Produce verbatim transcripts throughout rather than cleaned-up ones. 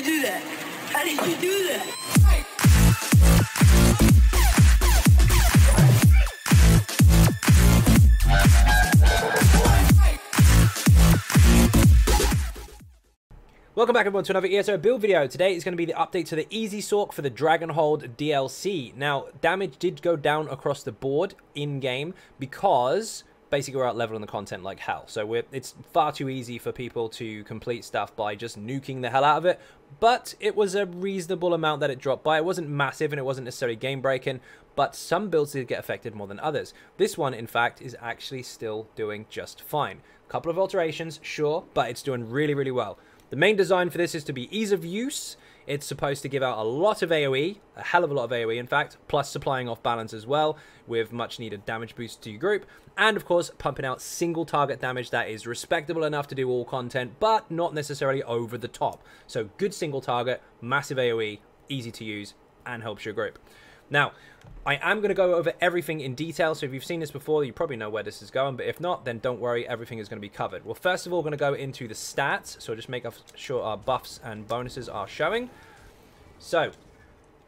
you do that? How did you do that? Welcome back everyone to another E S O build video. Today is going to be the update to the Easy Sorc for the Dragonhold D L C. Now, damage did go down across the board in-game because basically we're out leveling the content like hell. So we're, it's far too easy for people to complete stuff by just nuking the hell out of it. But it was a reasonable amount that it dropped by. It wasn't massive and it wasn't necessarily game-breaking, but some builds did get affected more than others. This one, in fact, is actually still doing just fine. A couple of alterations, sure, but it's doing really, really well. The main design for this is to be ease of use. It's supposed to give out a lot of A O E, a hell of a lot of A O E in fact, plus supplying off balance as well with much needed damage boost to your group. And of course, pumping out single target damage that is respectable enough to do all content, but not necessarily over the top. So good single target, massive A O E, easy to use, and helps your group. Now, I am going to go over everything in detail, so if you've seen this before, you probably know where this is going, but if not, then don't worry, everything is going to be covered. Well, first of all, we're going to go into the stats, so just make sure our buffs and bonuses are showing. So,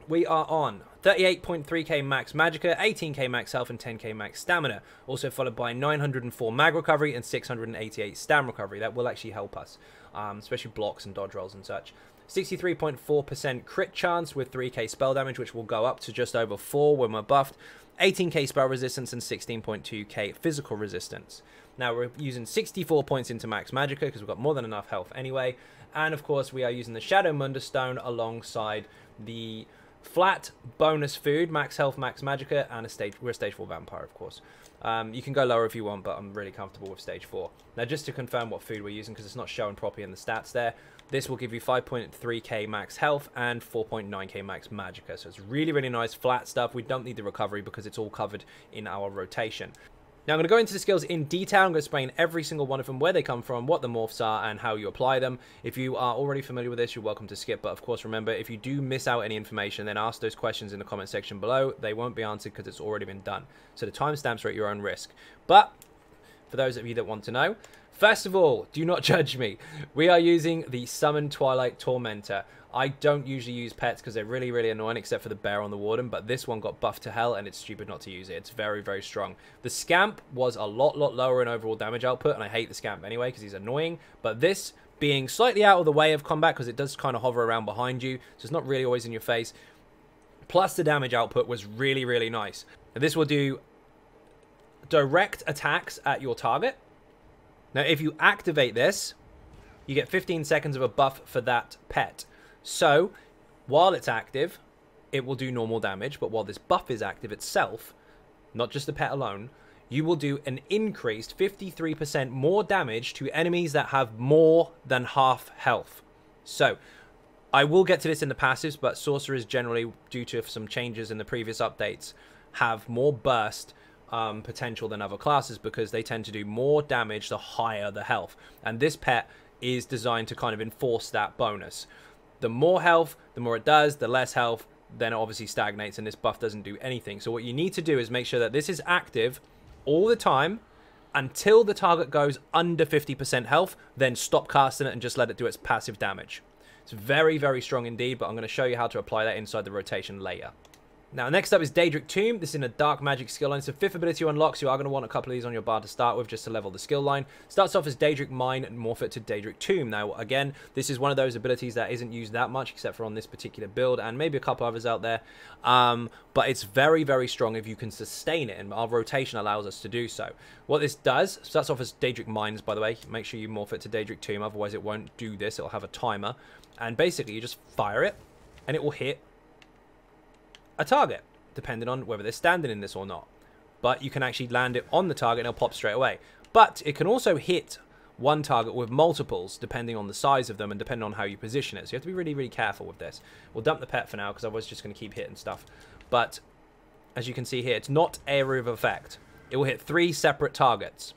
we are on thirty-eight point three K max Magicka, eighteen K max health, and ten K max stamina, also followed by nine hundred and four mag recovery and six hundred and eighty-eight stam recovery. That will actually help us, um, especially blocks and dodge rolls and such. sixty-three point four percent crit chance with three K spell damage, which will go up to just over four when we're buffed, eighteen K spell resistance, and sixteen point two K physical resistance. Now we're using sixty-four points into max Magicka because we've got more than enough health anyway. And of course we are using the Shadow Munder Stone alongside the flat bonus food, max health, max Magicka, and a stage, we're a stage four vampire of course. Um, you can go lower if you want, but I'm really comfortable with stage four. Now just to confirm what food we're using because it's not showing properly in the stats there. This will give you five point three K max health and four point nine K max Magicka. So it's really, really nice flat stuff. We don't need the recovery because it's all covered in our rotation. Now I'm going to go into the skills in detail. I'm going to explain every single one of them, where they come from, what the morphs are, and how you apply them. If you are already familiar with this, you're welcome to skip. But of course, remember, if you do miss out any information, then ask those questions in the comment section below. They won't be answered because it's already been done. So the timestamps are at your own risk. But for those of you that want to know, first of all, do not judge me. We are using the Summon Twilight Tormentor. I don't usually use pets because they're really, really annoying, except for the bear on the warden, but this one got buffed to hell, and it's stupid not to use it. It's very, very strong. The scamp was a lot, lot lower in overall damage output, and I hate the scamp anyway because he's annoying, but this being slightly out of the way of combat because it does kind of hover around behind you, so it's not really always in your face, plus the damage output was really, really nice. Now, this will do direct attacks at your target. Now, if you activate this, you get fifteen seconds of a buff for that pet. So, while it's active, it will do normal damage, but while this buff is active itself, not just the pet alone, you will do an increased fifty-three percent more damage to enemies that have more than half health. So, I will get to this in the passives, but sorcerers generally, due to some changes in the previous updates, have more burst Um, potential than other classes because they tend to do more damage the higher the health, and this pet is designed to kind of enforce that bonus. The more health, the more it does, the less health, then it obviously stagnates and this buff doesn't do anything. So what you need to do is make sure that this is active all the time until the target goes under fifty percent health, then stop casting it and just let it do its passive damage. It's very, very strong indeed, but I'm going to show you how to apply that inside the rotation later. Now, next up is Daedric Tomb. This is in a Dark Magic skill line. So, fifth ability you unlock, so you are going to want a couple of these on your bar to start with just to level the skill line. Starts off as Daedric Mine and morph it to Daedric Tomb. Now, again, this is one of those abilities that isn't used that much except for on this particular build and maybe a couple others out there. Um, but it's very, very strong if you can sustain it, and our rotation allows us to do so. What this does, starts off as Daedric Mines, by the way. Make sure you morph it to Daedric Tomb, otherwise it won't do this. It'll have a timer. And basically, you just fire it and it will hit a target, depending on whether they're standing in this or not. But you can actually land it on the target and it'll pop straight away. But it can also hit one target with multiples, depending on the size of them and depending on how you position it. So you have to be really, really careful with this. We'll dump the pet for now because I was just going to keep hitting stuff. But as you can see here, it's not area of effect. It will hit three separate targets.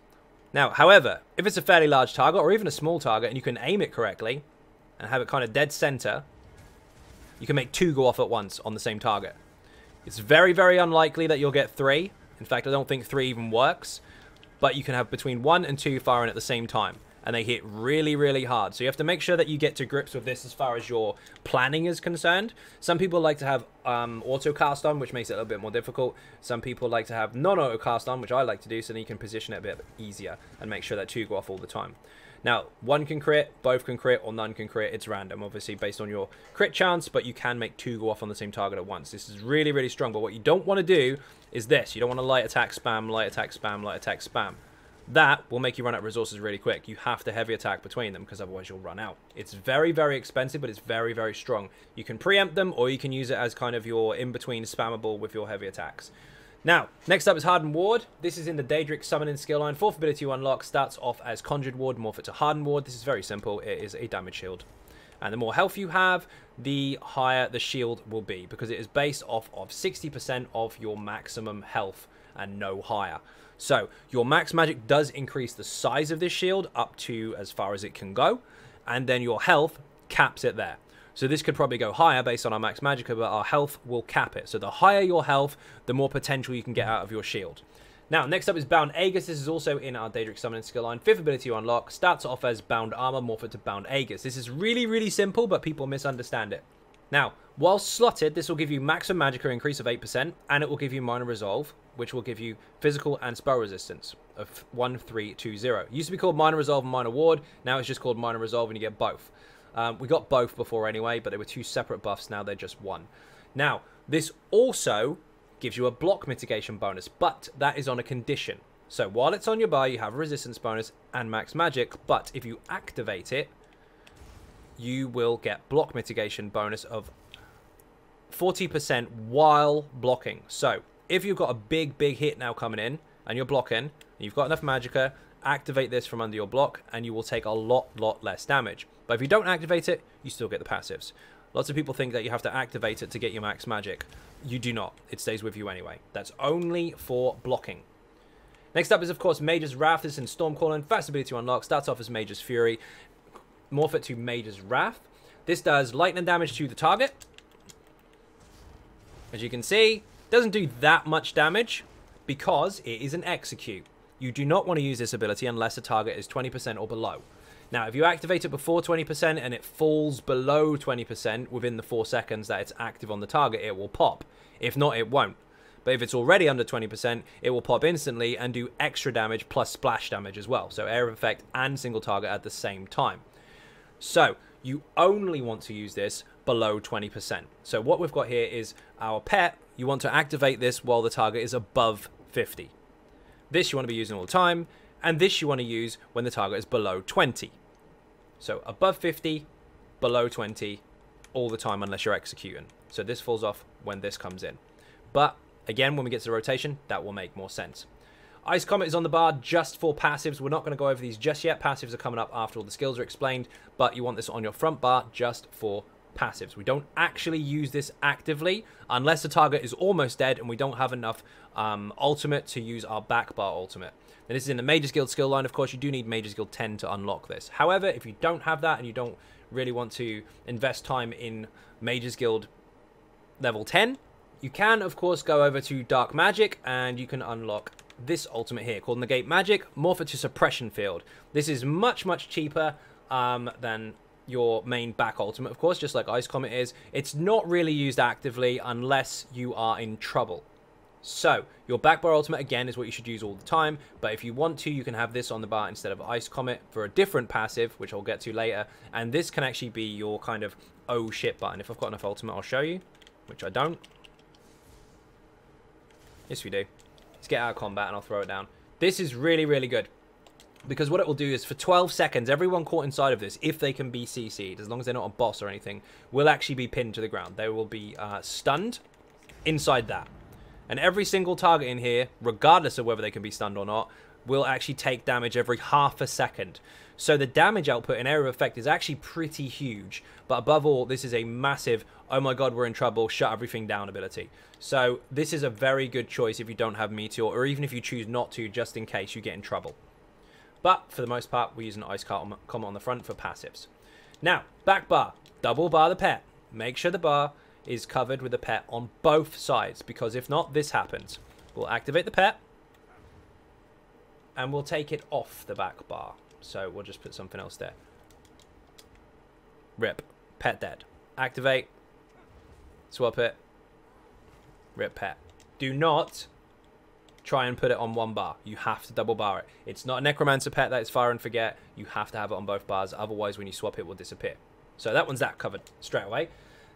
Now, however, if it's a fairly large target or even a small target and you can aim it correctly and have it kind of dead center, you can make two go off at once on the same target. It's very, very unlikely that you'll get three. In fact, I don't think three even works. But you can have between one and two firing at the same time. and they hit really, really hard. So you have to make sure that you get to grips with this as far as your planning is concerned. Some people like to have um, auto-cast on, which makes it a little bit more difficult. Some people like to have non-auto-cast on, which I like to do, so then you can position it a bit easier and make sure that two go off all the time. Now, one can crit, both can crit, or none can crit. It's random, obviously, based on your crit chance, but you can make two go off on the same target at once. This is really, really strong, but what you don't want to do is this. You don't want to light attack, spam, light attack, spam, light attack, spam. That will make you run out of resources really quick. You have to heavy attack between them, because otherwise you'll run out. It's very, very expensive, but it's very, very strong. You can preempt them, or you can use it as kind of your in-between spammable with your heavy attacks. Now, next up is Harden Ward. This is in the Daedric Summoning skill line. Fourth ability you unlock starts off as Conjured Ward, morph it to Harden Ward. This is very simple. It is a damage shield. And the more health you have, the higher the shield will be, because it is based off of sixty percent of your maximum health and no higher. So your max magic does increase the size of this shield up to as far as it can go. And then your health caps it there. So this could probably go higher based on our max magicka, but our health will cap it. So the higher your health, the more potential you can get out of your shield. Now, next up is Bound Aegis. This is also in our Daedric Summoning skill line. Fifth ability you unlock starts off as Bound Armor, morph it to Bound Aegis. This is really, really simple, but people misunderstand it. Now, while slotted, this will give you maximum magicka increase of eight percent, and it will give you minor resolve, which will give you physical and spell resistance of one, three, two, zero. It used to be called minor resolve and minor ward. Now it's just called minor resolve, and you get both. Um, we got both before anyway, but they were two separate buffs. Now they're just one. Now, this also gives you a block mitigation bonus, but that is on a condition. So while it's on your bar, you have a resistance bonus and max magic, but if you activate it, you will get block mitigation bonus of forty percent while blocking. So if you've got a big, big hit now coming in and you're blocking, and you've got enough magicka, activate this from under your block and you will take a lot, lot less damage. But if you don't activate it, you still get the passives. Lots of people think that you have to activate it to get your max magic. You do not. It stays with you anyway. That's only for blocking. Next up is, of course, Mage's Wrath. This is in Stormcalling. Fast ability to unlock. Starts off as Mage's Fury. Morph it to Mage's Wrath. This does lightning damage to the target. As you can see, doesn't do that much damage because it is an execute. You do not want to use this ability unless the target is twenty percent or below. Now, if you activate it before twenty percent and it falls below twenty percent within the four seconds that it's active on the target, it will pop. If not, it won't. But if it's already under twenty percent, it will pop instantly and do extra damage plus splash damage as well. So area of effect and single target at the same time. So you only want to use this below twenty percent. So what we've got here is our pet. You want to activate this while the target is above fifty. This you want to be using all the time, and this you want to use when the target is below twenty. So above fifty, below twenty, all the time unless you're executing. So this falls off when this comes in. But again, when we get to the rotation, that will make more sense. Ice Comet is on the bar just for passives. We're not going to go over these just yet. Passives are coming up after all the skills are explained, but you want this on your front bar just for passives. We don't actually use this actively unless the target is almost dead and we don't have enough um, ultimate to use our back bar ultimate. And this is in the Mages Guild skill line. Of course, you do need Mages Guild ten to unlock this. However, if you don't have that and you don't really want to invest time in Mages Guild level ten, you can, of course, go over to Dark Magic and you can unlock this ultimate here called Negate Magic, morph it to Suppression Field. This is much, much cheaper um, than your main back ultimate, of course, just like Ice Comet is. It's not really used actively unless you are in trouble. So your back bar ultimate, again, is what you should use all the time. But if you want to, you can have this on the bar instead of Ice Comet for a different passive, which I'll get to later. And this can actually be your kind of oh shit button. If I've got enough ultimate, I'll show you, which I don't. Yes, we do. Let's get out of combat and I'll throw it down. This is really, really good. Because what it will do is for twelve seconds, everyone caught inside of this, if they can be C C'd, as long as they're not a boss or anything, will actually be pinned to the ground. They will be uh, stunned inside that. And every single target in here, regardless of whether they can be stunned or not, will actually take damage every half a second. So the damage output and area of effect is actually pretty huge. But above all, this is a massive, oh my god, we're in trouble, shut everything down ability. So this is a very good choice if you don't have Meteor, or even if you choose not to, just in case you get in trouble. But for the most part, we use an Ice Comet on the front for passives. Now, back bar. Double bar the pet. Make sure the bar is covered with the pet on both sides, because if not, this happens. We'll activate the pet, and we'll take it off the back bar. so we'll just put something else there. Rip. Pet dead. Activate. Swap it. Rip pet. Do not try and put it on one bar. You have to double bar it. It's not a Necromancer pet that is fire and forget. You have to have it on both bars. Otherwise, when you swap it, it will disappear. So that one's that covered straight away.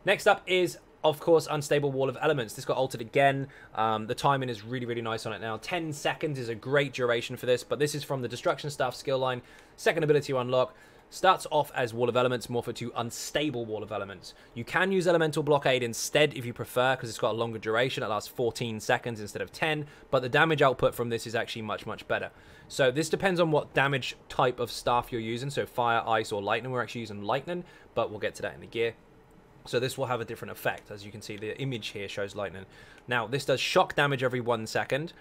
Next up is, of course, Unstable Wall of Elements. This got altered again. Um, the timing is really, really nice on it now. ten seconds is a great duration for this, but this is from the Destruction Staff skill line. Second ability to unlock. Starts off as Wall of Elements, morph to Unstable Wall of Elements. You can use Elemental Blockade instead if you prefer, because it's got a longer duration. It lasts fourteen seconds instead of ten, but the damage output from this is actually much, much better. So this depends on what damage type of staff you're using. So fire, ice, or lightning. We're actually using lightning, but we'll get to that in the gear. So this will have a different effect. As you can see, the image here shows lightning. Now, this does shock damage every one second.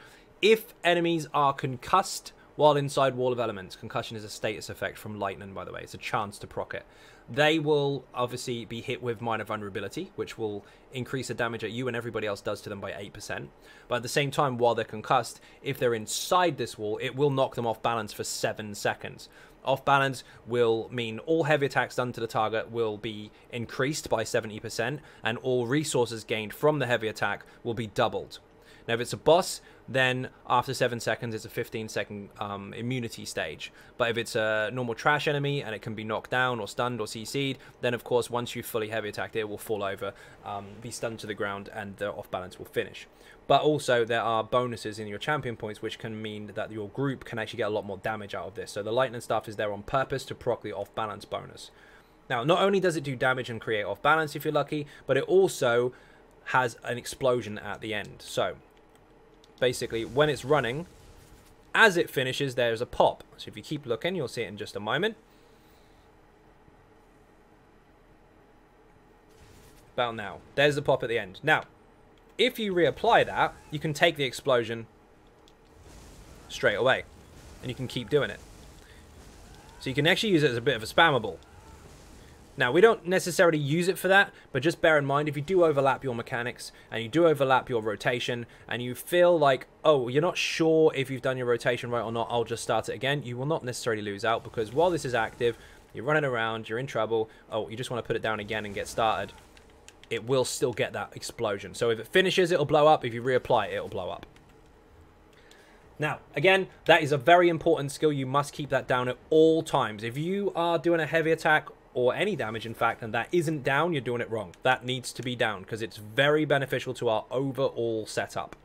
If enemies are concussed while inside Wall of Elements, concussion is a status effect from lightning, by the way. It's a chance to proc it. They will obviously be hit with minor vulnerability, which will increase the damage that you and everybody else does to them by eight percent. But at the same time, while they're concussed, if they're inside this wall, it will knock them off balance for seven seconds. Off balance will mean all heavy attacks done to the target will be increased by seventy percent, and all resources gained from the heavy attack will be doubled. Now, if it's a boss, then after seven seconds, it's a fifteen second um, immunity stage. But if it's a normal trash enemy and it can be knocked down or stunned or C C'd, then, of course, once you've fully heavy attacked, it will fall over, um, be stunned to the ground, and the off balance will finish. But also, there are bonuses in your champion points, which can mean that your group can actually get a lot more damage out of this. So the lightning staff is there on purpose to proc the off balance bonus. Now, not only does it do damage and create off balance if you're lucky, but it also has an explosion at the end. So basically, when it's running, as it finishes, there's a pop. So if you keep looking, you'll see it in just a moment. About now. There's the pop at the end. Now, if you reapply that, you can take the explosion straight away. And you can keep doing it. So you can actually use it as a bit of a spammable. Now, we don't necessarily use it for that, but just bear in mind, if you do overlap your mechanics and you do overlap your rotation and you feel like, oh, you're not sure if you've done your rotation right or not, I'll just start it again, you will not necessarily lose out, because while this is active, you're running around, you're in trouble, oh, you just want to put it down again and get started, it will still get that explosion. So if it finishes, it'll blow up. If you reapply it, it'll blow up. Now, again, that is a very important skill. You must keep that down at all times. If you are doing a heavy attack or any damage, in fact, and that isn't down, you're doing it wrong. That needs to be down, because it's very beneficial to our overall setup.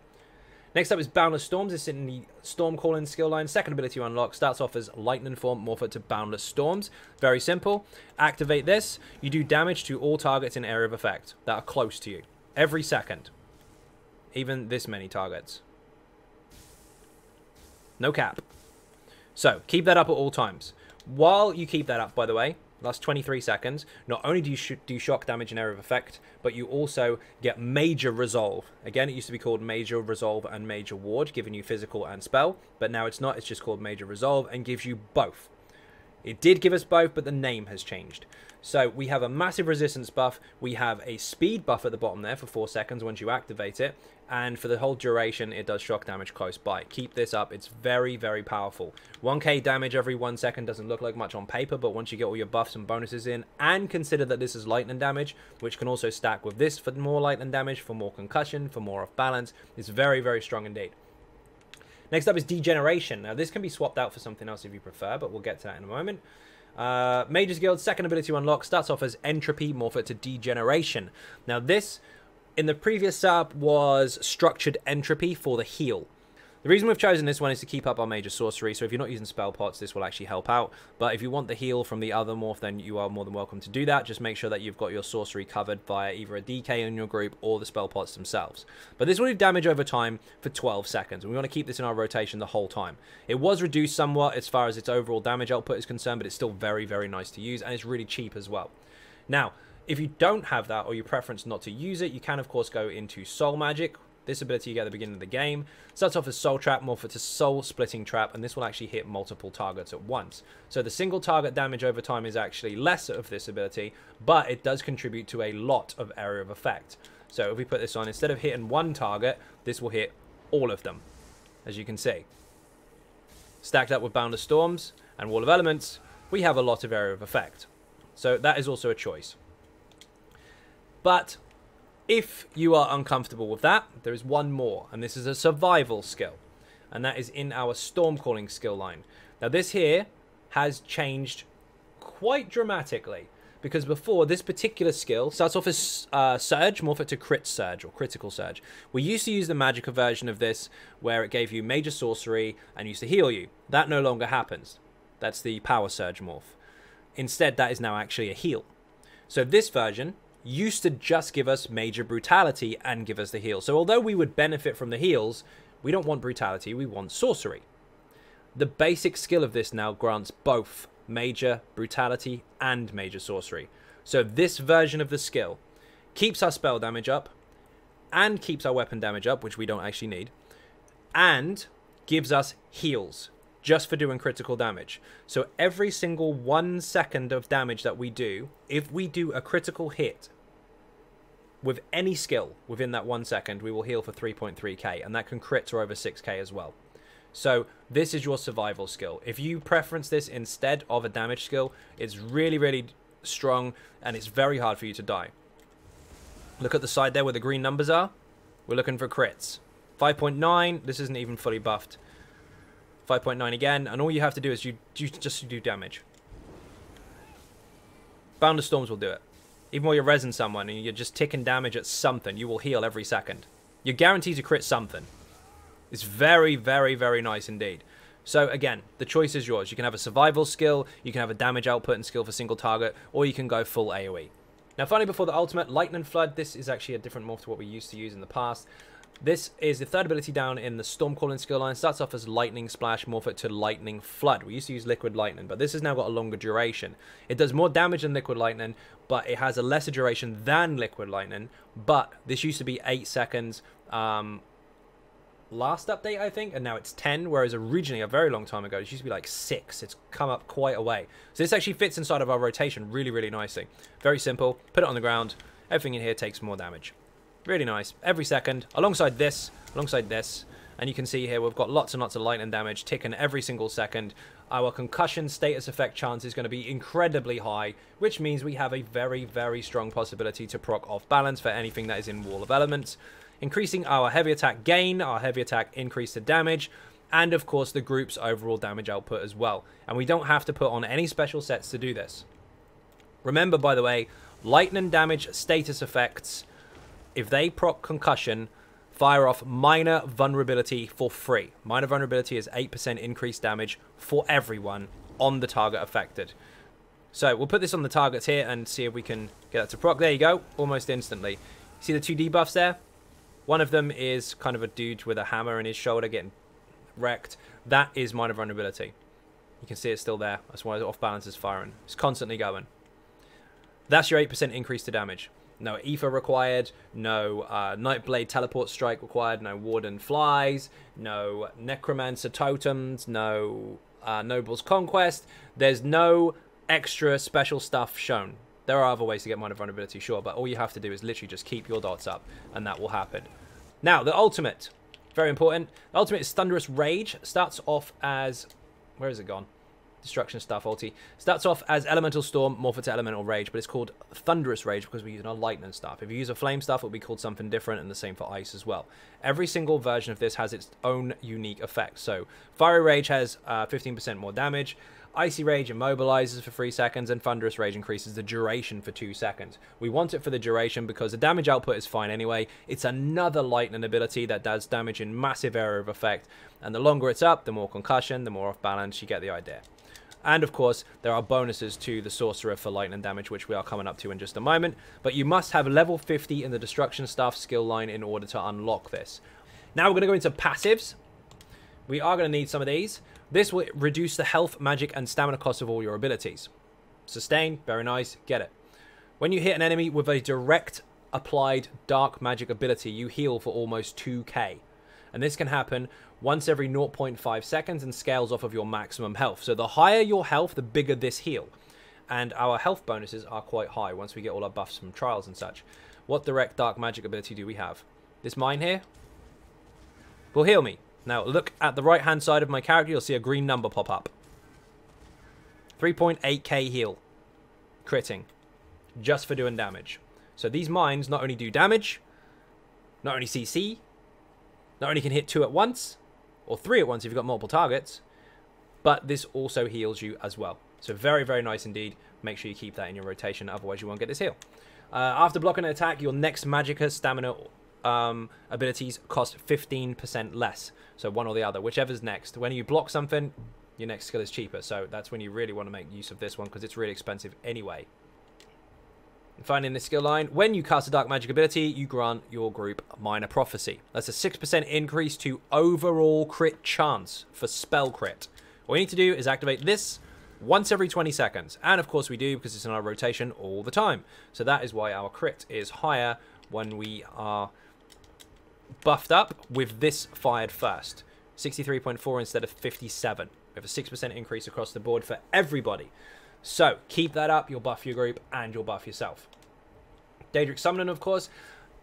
Next up is Boundless Storms. It's in the Stormcalling skill line. Second ability to unlock. Starts off as Lightning Form, morph to Boundless Storms. Very simple. Activate this. You do damage to all targets in area of effect that are close to you. Every second. Even this many targets. No cap. So, keep that up at all times. While you keep that up, by the way, last twenty-three seconds, not only do you sh do shock damage and area of effect, but you also get Major Resolve. Again, it used to be called Major Resolve and Major Ward, giving you physical and spell, but now it's not. It's just called Major Resolve and gives you both. It did give us both, but the name has changed. So we have a massive resistance buff. We have a speed buff at the bottom there for four seconds once you activate it. And for the whole duration, it does shock damage close by. Keep this up. It's very, very powerful. one K damage every one second doesn't look like much on paper, but once you get all your buffs and bonuses in, and consider that this is lightning damage, which can also stack with this for more lightning damage, for more concussion, for more off balance, it's very, very strong indeed. Next up is Degeneration. Now, this can be swapped out for something else if you prefer, but we'll get to that in a moment. Uh, Mages Guild, second ability to unlock, starts off as Entropy, morph it to Degeneration. Now, this, in the previous setup, was Structured Entropy for the heal. The reason we've chosen this one is to keep up our Major Sorcery, so if you're not using spell pots, this will actually help out. But if you want the heal from the other morph, then you are more than welcome to do that. Just make sure that you've got your sorcery covered via either a D K in your group or the spell pots themselves. But this will do damage over time for twelve seconds, and we want to keep this in our rotation the whole time. It was reduced somewhat as far as its overall damage output is concerned, but it's still very, very nice to use, and it's really cheap as well. Now, if you don't have that or your preference not to use it, you can, of course, go into Soul Magic. This ability you get at the beginning of the game. Starts off as Soul Trap, morph to Soul Splitting Trap, and this will actually hit multiple targets at once. So the single target damage over time is actually less of this ability, but it does contribute to a lot of area of effect. So if we put this on, instead of hitting one target, this will hit all of them, as you can see. Stacked up with Boundless Storms, and Wall of Elements, we have a lot of area of effect. So that is also a choice. But if you are uncomfortable with that, there is one more, and this is a survival skill, and that is in our Stormcalling skill line. Now this here has changed quite dramatically, because before, this particular skill starts off as uh, Surge, morph it to Crit Surge or Critical Surge. We used to use the Magicka version of this where it gave you Major Sorcery and used to heal you. That no longer happens. That's the Power Surge morph. Instead, that is now actually a heal. So this version used to just give us Major Brutality and give us the heal. So although we would benefit from the heals, we don't want Brutality, we want Sorcery. The basic skill of this now grants both Major Brutality and Major Sorcery. So this version of the skill keeps our spell damage up and keeps our weapon damage up, which we don't actually need, and gives us heals just for doing critical damage. So every single one second of damage that we do, if we do a critical hit with any skill within that one second, we will heal for three point three K, and that can crit to over six K as well. So this is your survival skill. If you preference this instead of a damage skill, it's really, really strong, and it's very hard for you to die. Look at the side there where the green numbers are. We're looking for crits. five point nine, this isn't even fully buffed. five point nine again, and all you have to do is you, you just do damage. Boundless Storms will do it. Even while you're resin someone and you're just ticking damage at something, you will heal every second. You're guaranteed to crit something. It's very, very, very nice indeed. So again, the choice is yours. You can have a survival skill, you can have a damage output and skill for single target, or you can go full AoE. Now finally, before the ultimate, Lightning Flood. This is actually a different morph to what we used to use in the past. This is the third ability down in the Stormcalling skill line. It starts off as Lightning Splash, morph it to Lightning Flood. We used to use Liquid Lightning, but this has now got a longer duration. It does more damage than Liquid Lightning, but it has a lesser duration than Liquid Lightning. But this used to be eight seconds. Um... last update, I think, and now it's ten, whereas originally a very long time ago it used to be like six. It's come up quite a way. So this actually fits inside of our rotation really, really nicely. Very simple. Put it on the ground. Everything in here takes more damage. Really nice. Every second, alongside this, alongside this, and you can see here we've got lots and lots of lightning damage ticking every single second. Our concussion status effect chance is going to be incredibly high, which means we have a very, very strong possibility to proc off balance for anything that is in Wall of Elements, increasing our heavy attack gain, our heavy attack increase to damage, and of course the group's overall damage output as well. And we don't have to put on any special sets to do this. Remember, by the way, lightning damage status effects, if they proc concussion, fire off minor vulnerability for free. Minor vulnerability is eight percent increased damage for everyone on the target affected. So we'll put this on the targets here and see if we can get that to proc. There you go, almost instantly. See the two debuffs there? One of them is kind of a dude with a hammer in his shoulder getting wrecked. That is minor vulnerability. You can see it's still there. That's why the off balance is firing. It's constantly going. That's your eight percent increase to damage. No Aether required. No uh, Nightblade Teleport Strike required. No Warden Flies. No Necromancer Totems. No uh, Noble's Conquest. There's no extra special stuff shown. There are other ways to get minor vulnerability, sure, but all you have to do is literally just keep your dots up, and that will happen. Now, the ultimate. Very important. The ultimate is Thunderous Rage. Starts off as... Where is it gone? Destruction Staff ulti. Starts off as Elemental Storm, morph it to Elemental Rage, but it's called Thunderous Rage because we're using our Lightning Staff. If you use a Flame Staff, it'll be called something different, and the same for Ice as well. Every single version of this has its own unique effect. So, Fiery Rage has uh, fifteen percent more damage. Icy Rage immobilizes for three seconds, and Thunderous Rage increases the duration for two seconds. We want it for the duration because the damage output is fine anyway. It's another lightning ability that does damage in massive area of effect, and the longer it's up, the more concussion, the more off balance. You get the idea. And of course, there are bonuses to the Sorcerer for lightning damage, which we are coming up to in just a moment, but you must have level fifty in the Destruction Staff skill line in order to unlock this. Now we're going to go into passives. We are going to need some of these. This will reduce the health, magic, and stamina cost of all your abilities. Sustain, very nice, get it. When you hit an enemy with a direct applied dark magic ability, you heal for almost two K. And this can happen once every zero point five seconds and scales off of your maximum health. So the higher your health, the bigger this heal. And our health bonuses are quite high once we get all our buffs from trials and such. What direct dark magic ability do we have? This mine here will heal me. Now, look at the right-hand side of my character, you'll see a green number pop up. three point eight K heal. Critting. Just for doing damage. So these mines not only do damage, not only C C, not only can hit two at once, or three at once if you've got multiple targets, but this also heals you as well. So very, very nice indeed. Make sure you keep that in your rotation, otherwise you won't get this heal. Uh, after blocking an attack, your next Magicka stamina um, abilities cost fifteen percent less. So one or the other, whichever's next. When you block something, your next skill is cheaper. So that's when you really want to make use of this one, because it's really expensive anyway. And finally, in this skill line, when you cast a Dark Magic ability, you grant your group Minor Prophecy. That's a six percent increase to overall crit chance for spell crit. All you need to do is activate this once every twenty seconds. And of course we do, because it's in our rotation all the time. So that is why our crit is higher when we are buffed up with this fired first. sixty-three point four instead of fifty-seven. We have a six percent increase across the board for everybody. So keep that up. You'll buff your group and you'll buff yourself. Daedric Summoning, of course.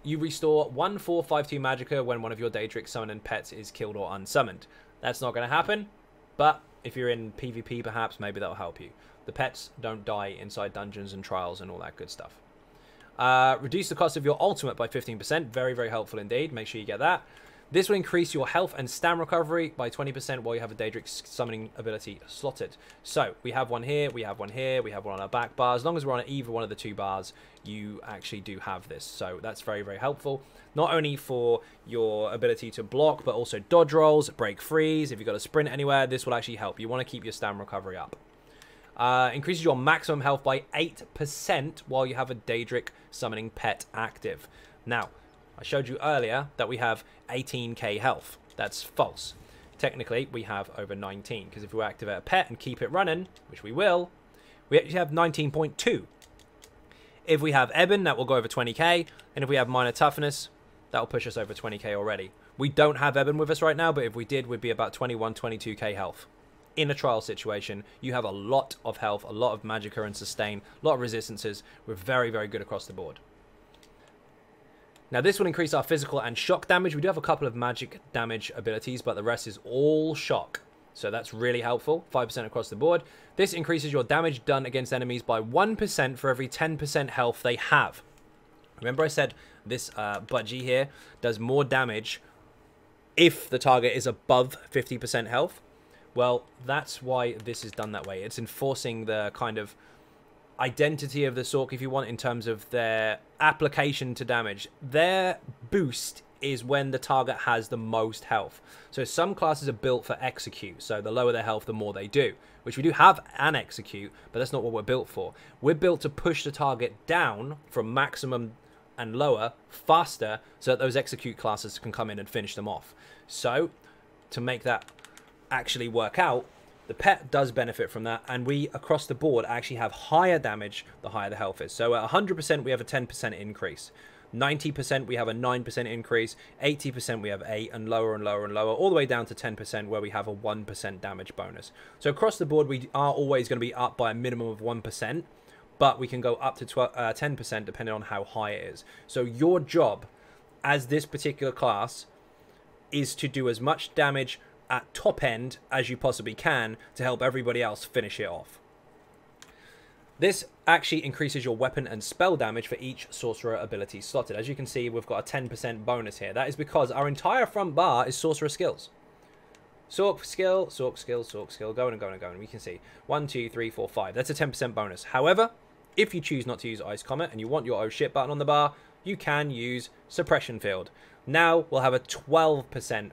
You restore one four five two Magicka when one of your Daedric Summoning pets is killed or unsummoned. That's not going to happen, but if you're in PvP, perhaps, maybe that'll help you. The pets don't die inside dungeons and trials and all that good stuff. Uh, reduce the cost of your ultimate by fifteen percent. Very, very helpful indeed. Make sure you get that. This will increase your health and stam recovery by twenty percent while you have a Daedric Summoning ability slotted. So, we have one here, we have one here, we have one on our back bar. As long as we're on either one of the two bars, you actually do have this. So, that's very, very helpful. Not only for your ability to block, but also dodge rolls, break freeze. If you've got to sprint anywhere, this will actually help. You want to keep your stam recovery up. Uh, increases your maximum health by eight percent while you have a Daedric Summoning pet active. Now, I showed you earlier that we have eighteen K health. That's false. Technically, we have over nineteen, because if we activate a pet and keep it running, which we will, we actually have nineteen point two. If we have Ebon, that will go over twenty K, and if we have Minor Toughness, that will push us over twenty K already. We don't have Ebon with us right now, but if we did, we'd be about twenty-one, twenty-two K health. In a trial situation, you have a lot of health, a lot of Magicka and sustain, a lot of resistances. We're very, very good across the board. Now, this will increase our physical and shock damage. We do have a couple of magic damage abilities, but the rest is all shock. So that's really helpful. five percent across the board. This increases your damage done against enemies by one percent for every ten percent health they have. Remember I said this uh, budgie here does more damage if the target is above fifty percent health? Well, that's why this is done that way. It's enforcing the kind of identity of the Sorc, if you want, in terms of their application to damage. Their boost is when the target has the most health. So some classes are built for execute, so the lower their health, the more they do, which we do have an execute, but that's not what we're built for. We're built to push the target down from maximum and lower faster so that those execute classes can come in and finish them off. So to make that actually work out, the pet does benefit from that, and we, across the board, actually have higher damage the higher the health is. So at one hundred percent, we have a ten percent increase. ninety percent, we have a nine percent increase. eighty percent, we have eight, and lower and lower and lower, all the way down to ten percent, where we have a one percent damage bonus. So across the board, we are always going to be up by a minimum of one percent, but we can go up to twelve, uh, ten percent depending on how high it is. So your job, as this particular class, is to do as much damage at top end as you possibly can to help everybody else finish it off. This actually increases your weapon and spell damage for each sorcerer ability slotted. As you can see, we've got a ten percent bonus here. That is because our entire front bar is sorcerer skills. Sorc skill, Sorc skill, Sorc skill, going and going and going. We can see one, two, three, four, five. That's a ten percent bonus. However, if you choose not to use Ice Comet and you want your oh shit button on the bar, you can use Suppression Field. Now we'll have a twelve percent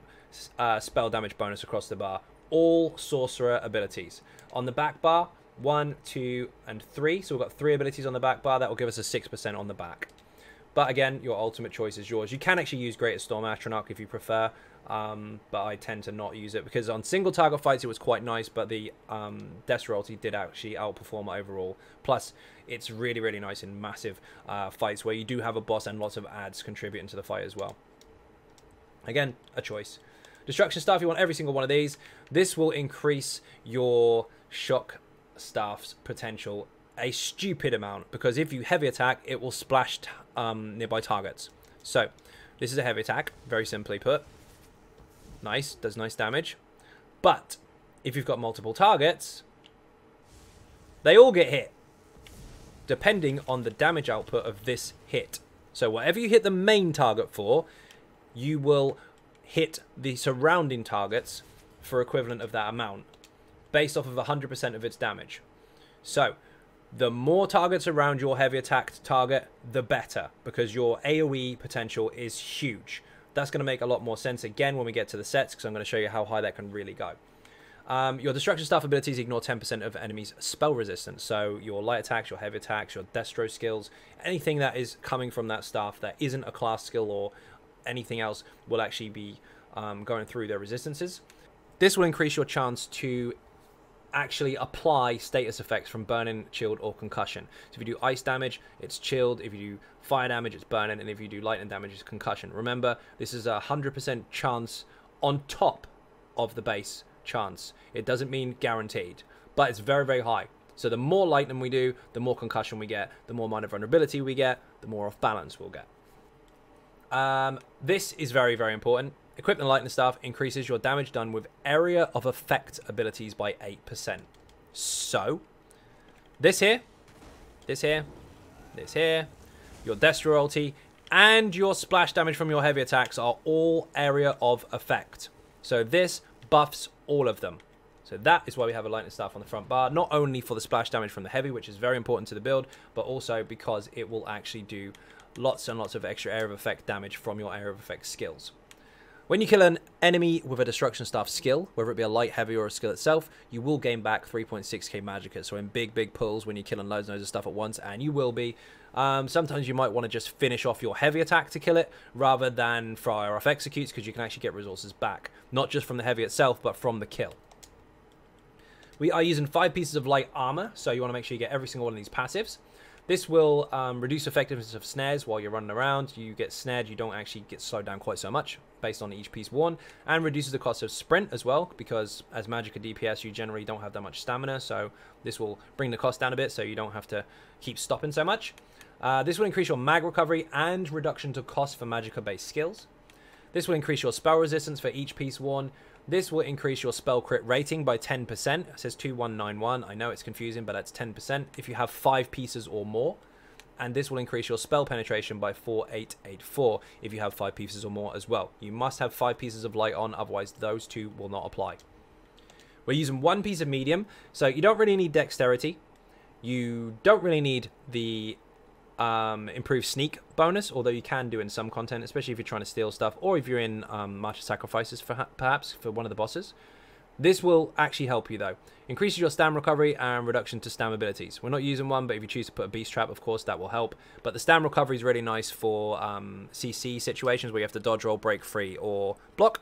Uh, spell damage bonus across the bar. All sorcerer abilities on the back bar, one, two, and three, so we've got three abilities on the back bar. That will give us a six percent on the back, but again, your ultimate choice is yours. You can actually use Greater Storm Atronach if you prefer, um but I tend to not use it, because on single target fights it was quite nice, but the um death royalty did actually outperform overall. Plus it's really, really nice in massive uh fights where you do have a boss and lots of adds contributing to the fight as well. Again, a choice. Destruction Staff, you want every single one of these. This will increase your Shock Staff's potential a stupid amount, because if you heavy attack, it will splash um, nearby targets. So, this is a heavy attack, very simply put. Nice, does nice damage. But, if you've got multiple targets, They all get hit, depending on the damage output of this hit. So whatever you hit the main target for, you will hit the surrounding targets for equivalent of that amount, based off of one hundred percent of its damage. So the more targets around your heavy attacked target, the better, because your AoE potential is huge. That's going to make a lot more sense again when we get to the sets, because I'm going to show you how high that can really go. Um, your Destruction Staff abilities ignore ten percent of enemies' spell resistance. So your light attacks, your heavy attacks, your Destro skills, anything that is coming from that staff that isn't a class skill or anything else will actually be um, going through their resistances. This will increase your chance to actually apply status effects from burning, chilled, or concussion. So if you do ice damage, it's chilled. If you do fire damage, it's burning. And if you do lightning damage, it's concussion. Remember, this is a one hundred percent chance on top of the base chance. It doesn't mean guaranteed, but it's very, very high. So the more lightning we do, the more concussion we get, the more minor vulnerability we get, the more off balance we'll get. Um, this is very, very important. Equipping the Lightning Staff increases your damage done with area of effect abilities by eight percent. So, this here, this here, this here, your Destro ulti, and your splash damage from your heavy attacks are all area of effect. So this buffs all of them. So that is why we have a Lightning Staff on the front bar, not only for the splash damage from the heavy, which is very important to the build, but also because it will actually do lots and lots of extra area of effect damage from your area of effect skills. When you kill an enemy with a Destruction Staff skill, whether it be a light, heavy, or a skill itself, you will gain back three point six K Magicka. So in big, big pulls, when you're killing loads and loads of stuff at once, and you will be, um, sometimes you might want to just finish off your heavy attack to kill it, rather than fire off executes, because you can actually get resources back. Not just from the heavy itself, but from the kill. We are using five pieces of light armor, so you want to make sure you get every single one of these passives. This will um, reduce effectiveness of snares while you're running around. You get snared, you don't actually get slowed down quite so much based on each piece worn. And reduces the cost of sprint as well, because as Magicka D P S, you generally don't have that much stamina. So this will bring the cost down a bit so you don't have to keep stopping so much. Uh, this will increase your mag recovery and reduction to cost for Magicka-based skills. This will increase your spell resistance for each piece worn. This will increase your spell crit rating by ten percent. It says two one nine one. I know it's confusing, but that's ten percent if you have five pieces or more. And this will increase your spell penetration by four eight eight four if you have five pieces or more as well. You must have five pieces of light on, otherwise those two will not apply. We're using one piece of medium, so you don't really need dexterity. You don't really need the um, improved sneak bonus, although you can do in some content, especially if you're trying to steal stuff, or if you're in um, March of Sacrifices, for, perhaps, for one of the bosses. This will actually help you, though. Increases your stam recovery and reduction to stam abilities. We're not using one, but if you choose to put a beast trap, of course, that will help. But the stam recovery is really nice for um, C C situations where you have to dodge, roll, break free, or block.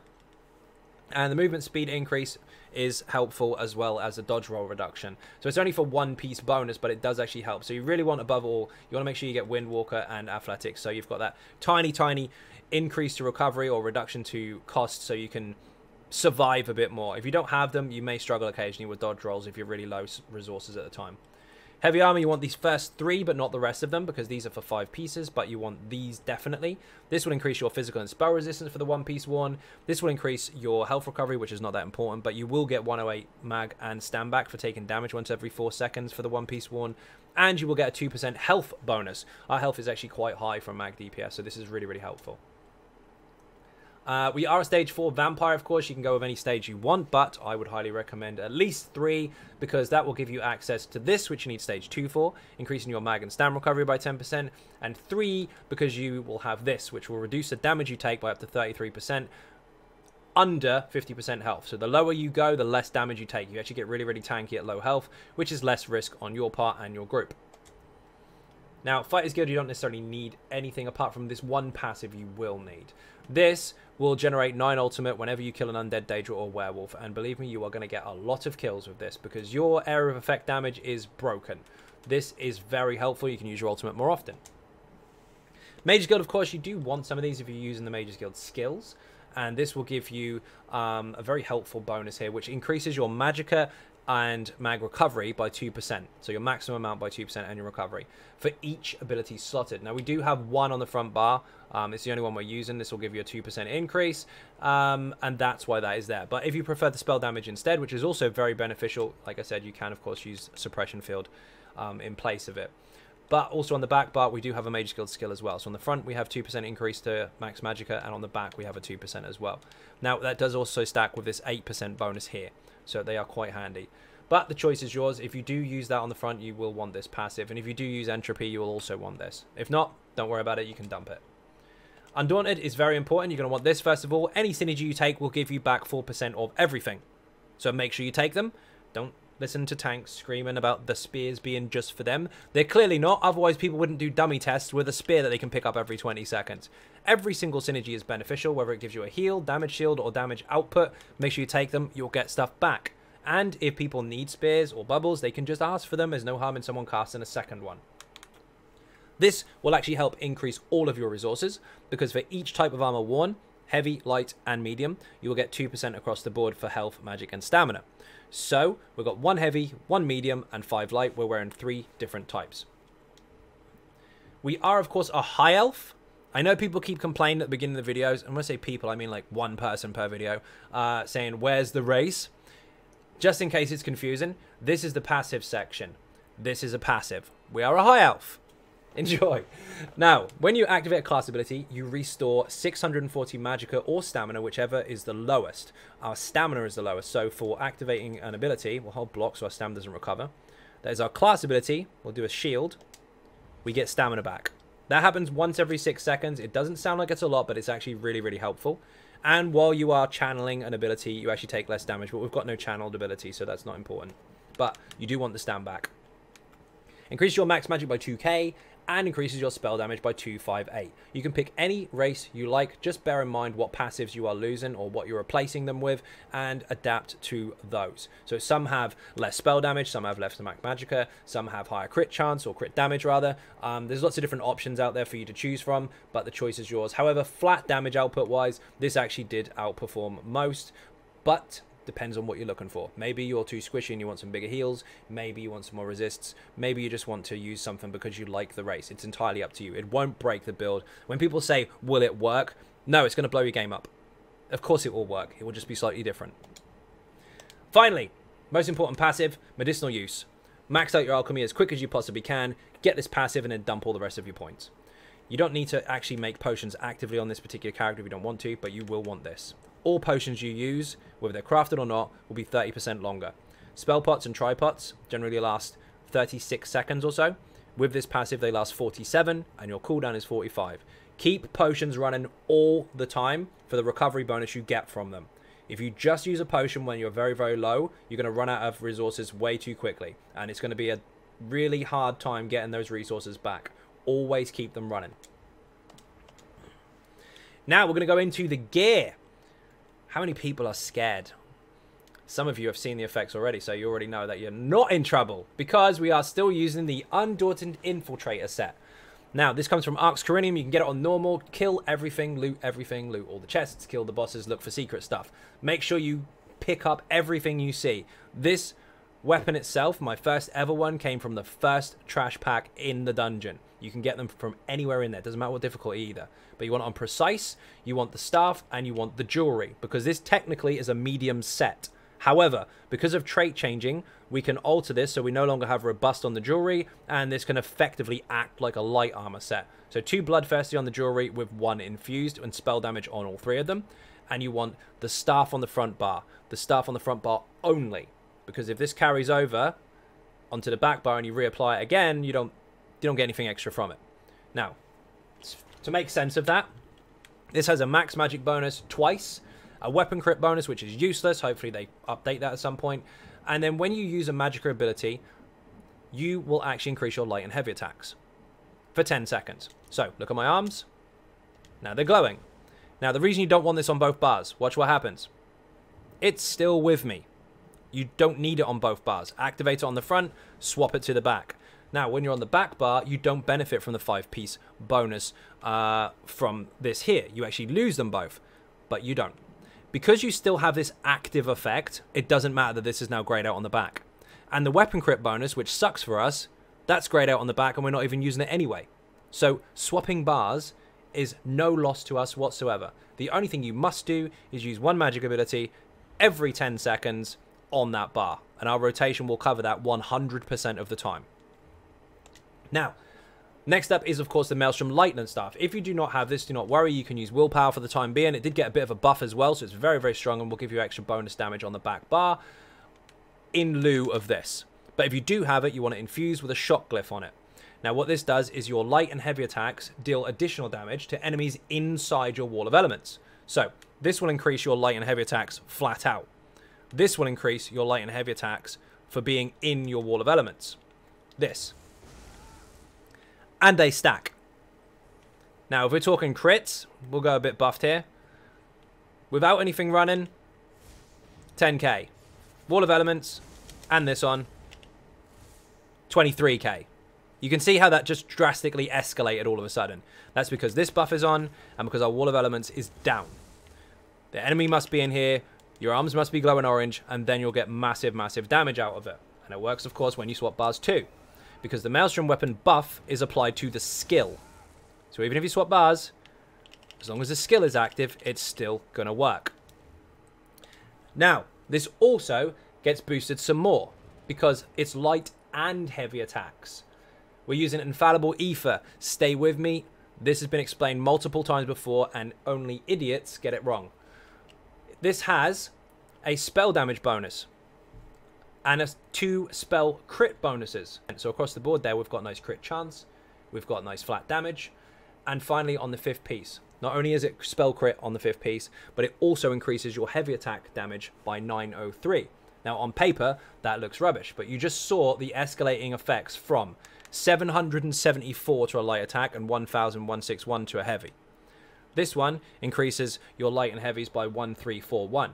And the movement speed increase is helpful, as well as a dodge roll reduction. So it's only for one piece bonus, but it does actually help. So you really want, above all, you want to make sure you get Windwalker and Athletics. So you've got that tiny, tiny increase to recovery or reduction to cost so you can survive a bit more. If you don't have them, you may struggle occasionally with dodge rolls if you're really low resources at the time. Heavy armor, you want these first three, but not the rest of them, because these are for five pieces, but you want these definitely. This will increase your physical and spell resistance for the one piece worn. This will increase your health recovery, which is not that important, but you will get one oh eight mag and stand back for taking damage once every four seconds for the one piece worn. And you will get a two percent health bonus. Our health is actually quite high from mag D P S, so this is really, really helpful. Uh, we are a stage four vampire, of course. You can go with any stage you want, but I would highly recommend at least three, because that will give you access to this, which you need stage two for, increasing your mag and stam recovery by ten percent, and three, because you will have this, which will reduce the damage you take by up to thirty-three percent, under fifty percent health. So the lower you go, the less damage you take. You actually get really, really tanky at low health, which is less risk on your part and your group. Now, Fighters Guild, you don't necessarily need anything apart from this one passive you will need. This will generate nine ultimate whenever you kill an undead, Daedra, or werewolf. And believe me, you are going to get a lot of kills with this, because your area of effect damage is broken. This is very helpful. You can use your ultimate more often. Mages Guild, of course, you do want some of these if you're using the Mages Guild skills. And this will give you um, a very helpful bonus here, which increases your Magicka and mag recovery by two percent. So your maximum amount by two percent and your recovery for each ability slotted. Now we do have one on the front bar. Um, it's the only one we're using. This will give you a two percent increase. Um, and that's why that is there. But if you prefer the spell damage instead, which is also very beneficial, like I said, you can of course use Suppression Field um, in place of it. But also on the back bar, we do have a Mage's Guild skill as well. So on the front, we have two percent increase to Max Magicka, and on the back, we have a two percent as well. Now, that does also stack with this eight percent bonus here, so they are quite handy. But the choice is yours. If you do use that on the front, you will want this passive, and if you do use Entropy, you will also want this. If not, don't worry about it. You can dump it. Undaunted is very important. You're going to want this, first of all. Any synergy you take will give you back four percent of everything, so make sure you take them. Don't listen to tanks screaming about the spears being just for them. They're clearly not, otherwise people wouldn't do dummy tests with a spear that they can pick up every twenty seconds. Every single synergy is beneficial, whether it gives you a heal, damage shield, or damage output. Make sure you take them, you'll get stuff back. And if people need spears or bubbles, they can just ask for them. There's no harm in someone casting a second one. This will actually help increase all of your resources, because for each type of armor worn, heavy, light, and medium, you will get two percent across the board for health, magic, and stamina. So we've got one heavy, one medium, and five light. We're wearing three different types. We are, of course, a high elf. I know people keep complaining at the beginning of the videos, and when I say people, I mean like one person per video, uh, saying, where's the race? Just in case it's confusing, this is the passive section. This is a passive. We are a high elf. Enjoy. Now, when you activate a class ability, you restore six hundred forty Magicka or Stamina, whichever is the lowest. Our Stamina is the lowest, so for activating an ability, we'll hold block so our Stamina doesn't recover. That is our class ability. We'll do a shield. We get Stamina back. That happens once every six seconds. It doesn't sound like it's a lot, but it's actually really, really helpful. And while you are channeling an ability, you actually take less damage, but we've got no channeled ability, so that's not important. But you do want the Stamina back. Increase your max magic by two K. And increases your spell damage by two fifty-eight. You can pick any race you like. Just bear in mind what passives you are losing or what you're replacing them with and adapt to those. So some have less spell damage, some have less max magicka, some have higher crit chance or crit damage rather. Um, there's lots of different options out there for you to choose from, but the choice is yours. However, flat damage output wise, this actually did outperform most, but depends on what you're looking for. Maybe you're too squishy and you want some bigger heals. Maybe you want some more resists. Maybe you just want to use something because you like the race. It's entirely up to you. It won't break the build. When people say, will it work? No, it's going to blow your game up. Of course it will work. It will just be slightly different. Finally, most important passive, medicinal use. Max out your alchemy as quick as you possibly can. Get this passive and then dump all the rest of your points. You don't need to actually make potions actively on this particular character if you don't want to, but you will want this. All potions you use, whether they're crafted or not, will be thirty percent longer. Spell pots and tripots generally last thirty-six seconds or so. With this passive, they last forty-seven, and your cooldown is forty-five. Keep potions running all the time for the recovery bonus you get from them. If you just use a potion when you're very, very low, you're going to run out of resources way too quickly, and it's going to be a really hard time getting those resources back. Always keep them running. Now we're going to go into the gear. How many people are scared? Some of you have seen the effects already, so you already know that you're not in trouble because we are still using the Undaunted Infiltrator set. Now, this comes from Ark's Carinium. You can get it on normal. Kill everything, loot everything, loot all the chests, kill the bosses, look for secret stuff. Make sure you pick up everything you see. This weapon itself, my first ever one, came from the first trash pack in the dungeon. You can get them from anywhere in there. Doesn't matter what difficulty either. But you want it on precise, you want the staff, and you want the jewelry. Because this technically is a medium set. However, because of trait changing, we can alter this so we no longer have robust on the jewelry. And this can effectively act like a light armor set. So two bloodthirsty on the jewelry with one infused and spell damage on all three of them. And you want the staff on the front bar. The staff on the front bar only. Because if this carries over onto the back bar and you reapply it again, you don't... you don't get anything extra from it. Now, to make sense of that, this has a max magic bonus twice, a weapon crit bonus, which is useless. Hopefully they update that at some point. And then when you use a Magicka ability, you will actually increase your light and heavy attacks for ten seconds. So, look at my arms. Now they're glowing. Now, the reason you don't want this on both bars, watch what happens. It's still with me. You don't need it on both bars. Activate it on the front, swap it to the back. Now, when you're on the back bar, you don't benefit from the five-piece bonus uh, from this here. You actually lose them both, but you don't. Because you still have this active effect, it doesn't matter that this is now grayed out on the back. And the weapon crit bonus, which sucks for us, that's grayed out on the back and we're not even using it anyway. So swapping bars is no loss to us whatsoever. The only thing you must do is use one magic ability every ten seconds on that bar. And our rotation will cover that one hundred percent of the time. Now, next up is, of course, the Maelstrom Lightning Staff. If you do not have this, do not worry. You can use Willpower for the time being. It did get a bit of a buff as well, so it's very, very strong and will give you extra bonus damage on the back bar in lieu of this. But if you do have it, you want to infuse with a shock glyph on it. Now, what this does is your light and heavy attacks deal additional damage to enemies inside your Wall of Elements. So, this will increase your light and heavy attacks flat out. This will increase your light and heavy attacks for being in your Wall of Elements. This. And they stack. Now, if we're talking crits, we'll go a bit buffed here. Without anything running, ten K. Wall of Elements, and this on, twenty-three K. You can see how that just drastically escalated all of a sudden. That's because this buff is on, and because our Wall of Elements is down. The enemy must be in here, your arms must be glowing orange, and then you'll get massive, massive damage out of it. And it works, of course, when you swap bars too, because the Maelstrom Weapon buff is applied to the skill. So even if you swap bars, as long as the skill is active, it's still going to work. Now, this also gets boosted some more, because it's light and heavy attacks. We're using Infallible Aether. Stay with me. This has been explained multiple times before, and only idiots get it wrong. This has a spell damage bonus and a two spell crit bonuses. And so across the board there, we've got nice crit chance. We've got nice flat damage. And finally, on the fifth piece, not only is it spell crit on the fifth piece, but it also increases your heavy attack damage by nine oh three. Now, on paper, that looks rubbish, but you just saw the escalating effects from seven hundred seventy-four to a light attack and one thousand one hundred sixty-one to a heavy. This one increases your light and heavies by one three four one.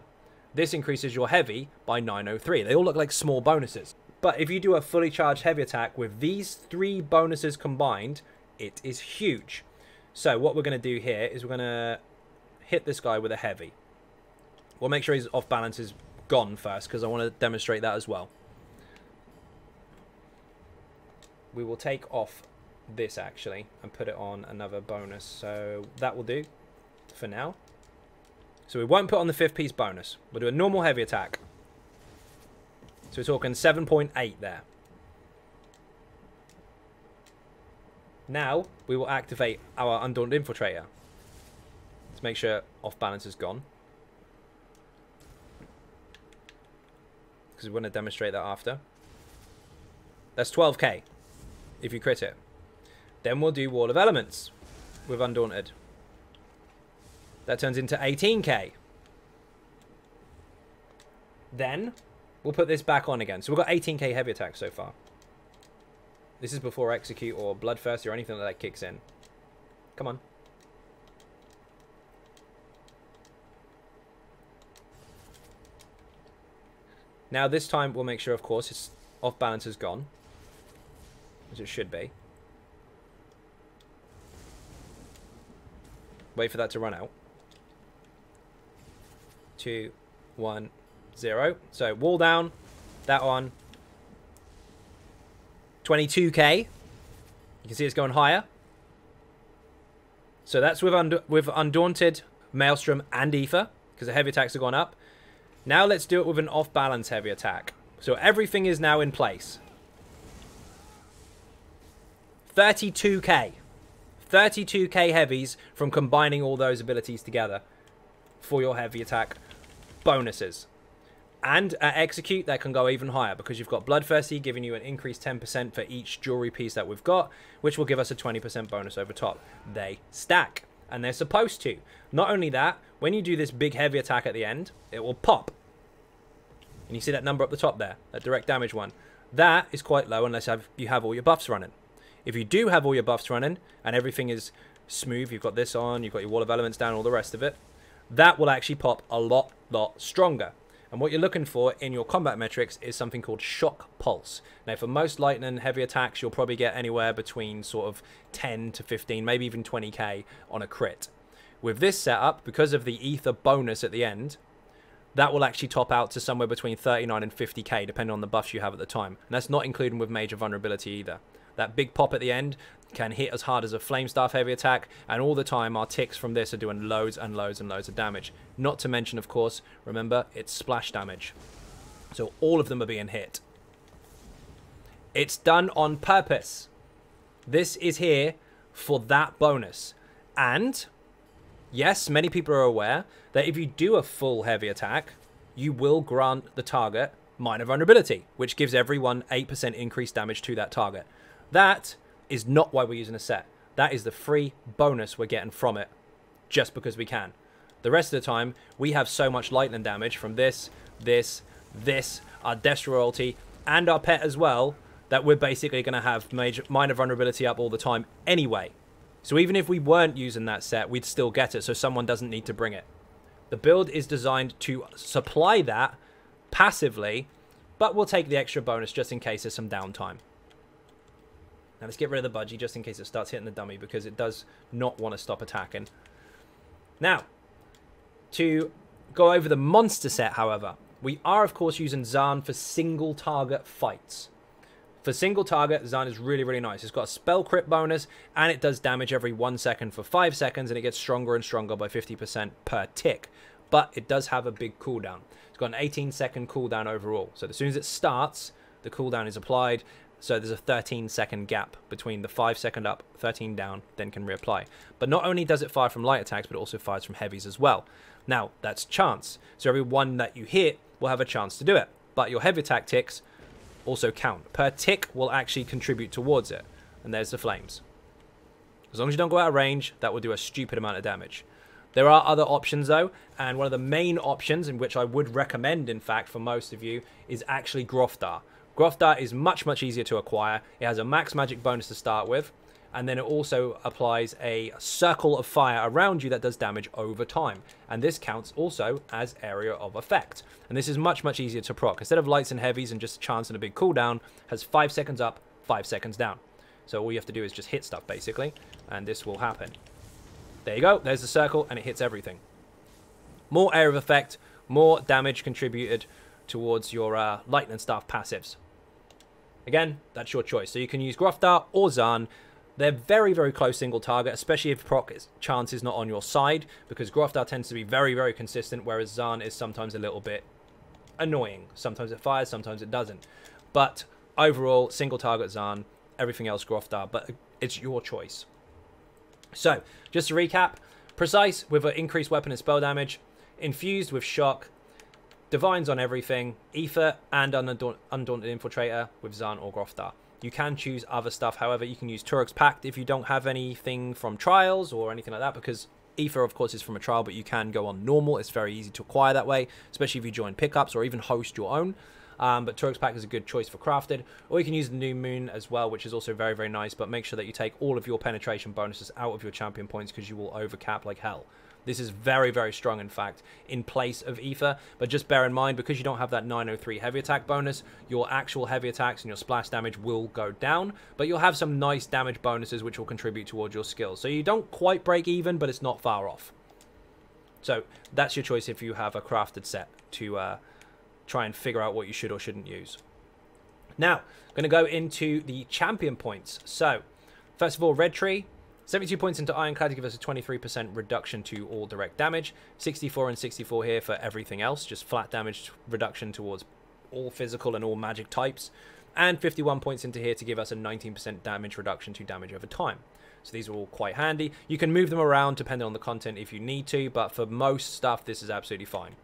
This increases your heavy by nine oh three. They all look like small bonuses. But if you do a fully charged heavy attack with these three bonuses combined, it is huge. So what we're going to do here is we're going to hit this guy with a heavy. We'll make sure his off balance is gone first because I want to demonstrate that as well. We will take off this actually and put it on another bonus, so that will do for now. So we won't put on the fifth piece bonus, we'll do a normal heavy attack. So we're talking seven point eight there. Now we will activate our Undaunted Infiltrator. Let's make sure off balance is gone, because we want to demonstrate that after. That's twelve K if you crit it. Then we'll do Wall of Elements with Undaunted. That turns into eighteen K. Then we'll put this back on again. So we've got eighteen K heavy attack so far. This is before Execute or Bloodthirsty or anything like that kicks in. Come on. Now this time we'll make sure, of course, it's off balance is gone, as it should be. Wait for that to run out. Two, one, zero. So wall down, that on. twenty-two K. You can see it's going higher. So that's with und with Undaunted, Maelstrom, and Aether, because the heavy attacks have gone up. Now let's do it with an off-balance heavy attack. So everything is now in place. thirty-two K. thirty-two K heavies from combining all those abilities together for your heavy attack bonuses. And at execute, that can go even higher because you've got Bloodthirsty giving you an increased ten percent for each jewelry piece that we've got, which will give us a twenty percent bonus over top. They stack, and they're supposed to. Not only that, when you do this big heavy attack at the end, it will pop. And you see that number up the top there, that direct damage one. That is quite low unless you have all your buffs running. If you do have all your buffs running and everything is smooth, you've got this on, you've got your Wall of Elements down, all the rest of it, that will actually pop a lot, lot stronger. And what you're looking for in your combat metrics is something called Shock Pulse. Now, for most lightning and heavy attacks, you'll probably get anywhere between sort of ten to fifteen, maybe even twenty K on a crit. With this setup, because of the ether bonus at the end, that will actually top out to somewhere between thirty-nine and fifty K, depending on the buffs you have at the time. And that's not including with Major Vulnerability either. That big pop at the end can hit as hard as a Flame Staff heavy attack, and all the time our ticks from this are doing loads and loads and loads of damage. Not to mention, of course, remember, it's splash damage. So all of them are being hit. It's done on purpose. This is here for that bonus. And yes, many people are aware that if you do a full heavy attack, you will grant the target minor vulnerability, which gives everyone eight percent increased damage to that target. That is not why we're using a set. That is the free bonus we're getting from it, just because we can. The rest of the time, we have so much lightning damage from this, this, this, our Death Royalty, and our pet as well, that we're basically going to have major, minor vulnerability up all the time anyway. So even if we weren't using that set, we'd still get it, so someone doesn't need to bring it. The build is designed to supply that passively, but we'll take the extra bonus just in case there's some downtime. Now let's get rid of the budgie just in case it starts hitting the dummy, because it does not want to stop attacking. Now, to go over the monster set, however, we are, of course, using Zahn for single-target fights. For single-target, Zahn is really, really nice. It's got a spell crit bonus, and it does damage every one second for five seconds, and it gets stronger and stronger by fifty percent per tick. But it does have a big cooldown. It's got an eighteen-second cooldown overall. So as soon as it starts, the cooldown is applied, so there's a thirteen-second gap between the five-second up, thirteen down, then can reapply. But not only does it fire from light attacks, but it also fires from heavies as well. Now, that's chance. So every one that you hit will have a chance to do it. But your heavy attack ticks also count. Per tick will actually contribute towards it. And there's the flames. As long as you don't go out of range, that will do a stupid amount of damage. There are other options though, and one of the main options, in which I would recommend in fact for most of you, is actually Grothdarr. Grothdarr is much, much easier to acquire. It has a max magic bonus to start with, and then it also applies a circle of fire around you that does damage over time. And this counts also as area of effect. And this is much, much easier to proc. Instead of lights and heavies and just chance and a big cooldown, has five seconds up, five seconds down. So all you have to do is just hit stuff basically, and this will happen. There you go, there's the circle, and it hits everything. More area of effect, more damage contributed towards your uh, lightning staff passives. Again, that's your choice. So you can use Grothdarr or Zahn. They're very, very close single target, especially if proc chance is not on your side, because Grothdarr tends to be very, very consistent, whereas Zahn is sometimes a little bit annoying. Sometimes it fires, sometimes it doesn't. But overall, single target Zahn, everything else Grothdarr, but it's your choice. So, just to recap, Precise with an increased weapon and spell damage, Infused with Shock, Divines on everything, Aether, and Unda- Undaunted Infiltrator with Zahn or Grothdarr. You can choose other stuff, however, you can use Turok's Pact if you don't have anything from Trials or anything like that, because Aether, of course, is from a Trial, but you can go on normal. It's very easy to acquire that way, especially if you join pickups or even host your own. Um, but Turok's Pact is a good choice for crafted. Or you can use the New Moon as well, which is also very, very nice. But make sure that you take all of your penetration bonuses out of your champion points, because you will overcap like hell. This is very, very strong, in fact, in place of Aether. But just bear in mind, because you don't have that nine oh three heavy attack bonus, your actual heavy attacks and your splash damage will go down. But you'll have some nice damage bonuses which will contribute towards your skills. So you don't quite break even, but it's not far off. So that's your choice if you have a crafted set to uh, try and figure out what you should or shouldn't use. Now, I'm going to go into the champion points. So, first of all, Red Tree. seventy-two points into Ironclad to give us a twenty-three percent reduction to all direct damage. sixty-four and sixty-four here for everything else. Just flat damage reduction towards all physical and all magic types. And fifty-one points into here to give us a nineteen percent damage reduction to damage over time. So these are all quite handy. You can move them around depending on the content if you need to, but for most stuff this is absolutely fine.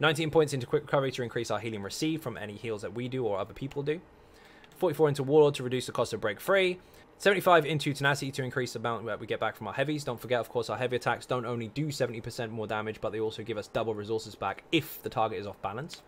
nineteen points into Quick Recovery to increase our healing received from any heals that we do or other people do. forty-four into Warlord to reduce the cost of Break Free. seventy-five into Tenacity to increase the amount that we get back from our heavies. Don't forget, of course, our heavy attacks don't only do seventy percent more damage, but they also give us double resources back if the target is off balance.